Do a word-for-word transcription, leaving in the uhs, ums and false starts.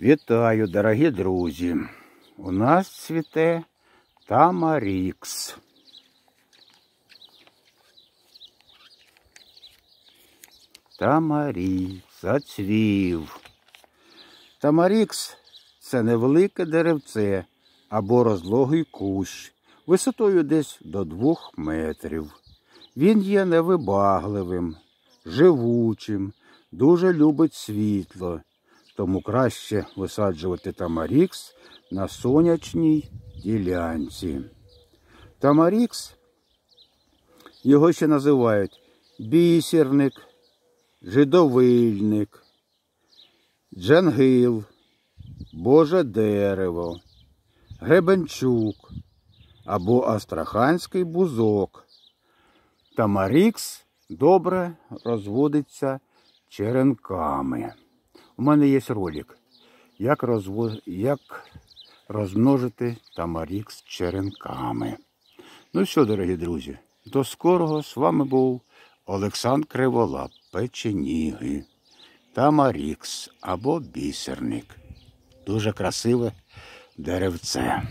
Вітаю, дорогі друзі! У нас цвіте тамарікс. Тамарікс зацвів. Тамарікс – це невелике деревце або розлогий кущ, висотою десь до двох метрів. Він є невибагливим, живучим, дуже любить світло. Тому краще висаджувати тамарікс на сонячній ділянці. Тамарікс, його ще називають бісерник, жидовильник, дженгил, боже дерево, гребенщік або астраханський бузок. Тамарікс добре розводиться черенками. У мене є ролик, як, розво... як розмножити тамарікс черенками. Ну що, дорогі друзі, до скорого. З вами був Олександр Криволап Печеніги. Тамарікс або бісерник. Дуже красиве деревце.